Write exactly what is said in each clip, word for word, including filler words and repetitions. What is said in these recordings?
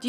Do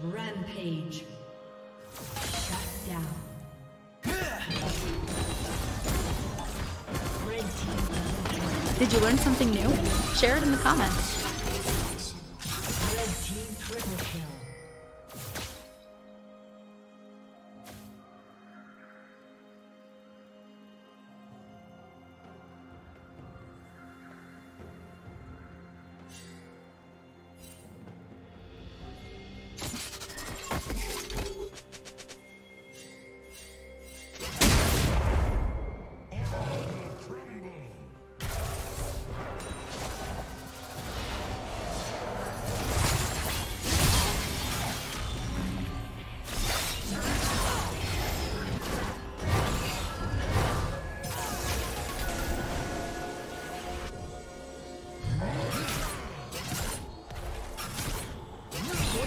Rampage. Shut down. Red team. Did you learn something new? Share it in the comments. Red team triple kill.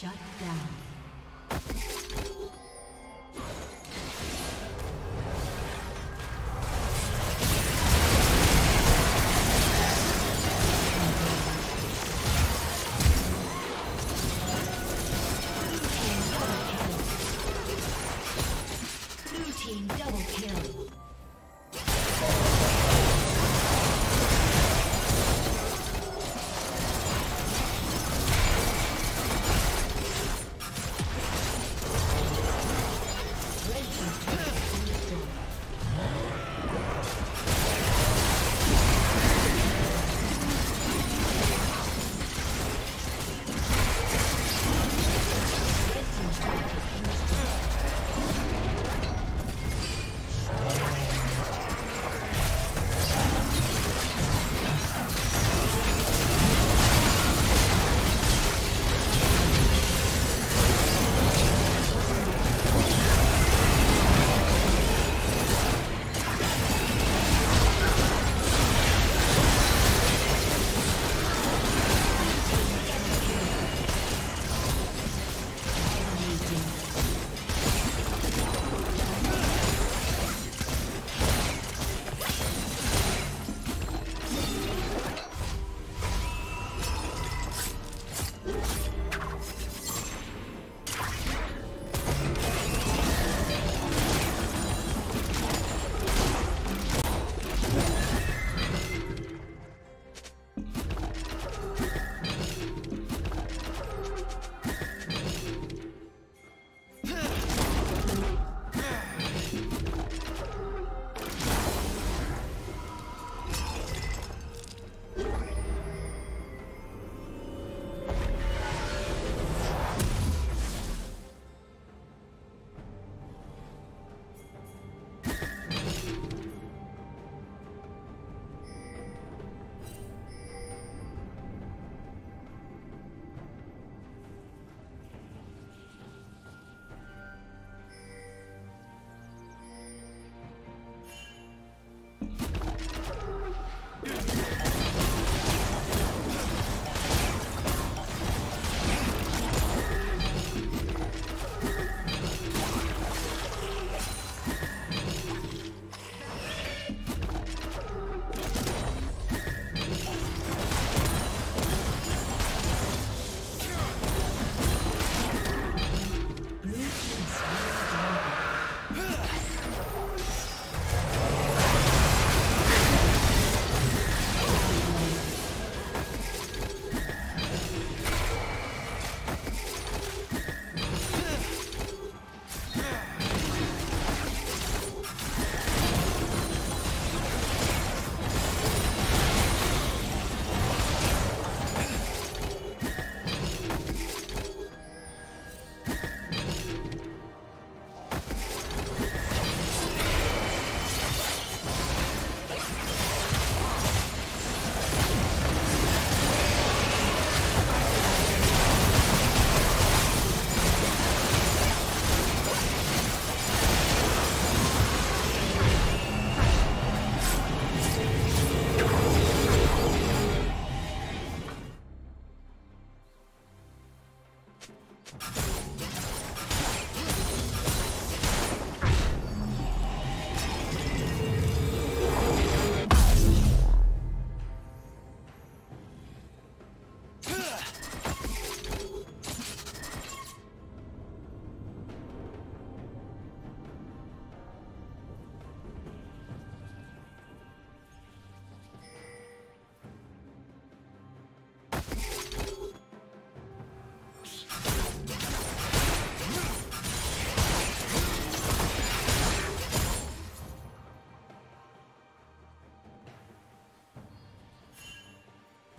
Shut down.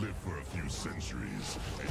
Live for a few centuries and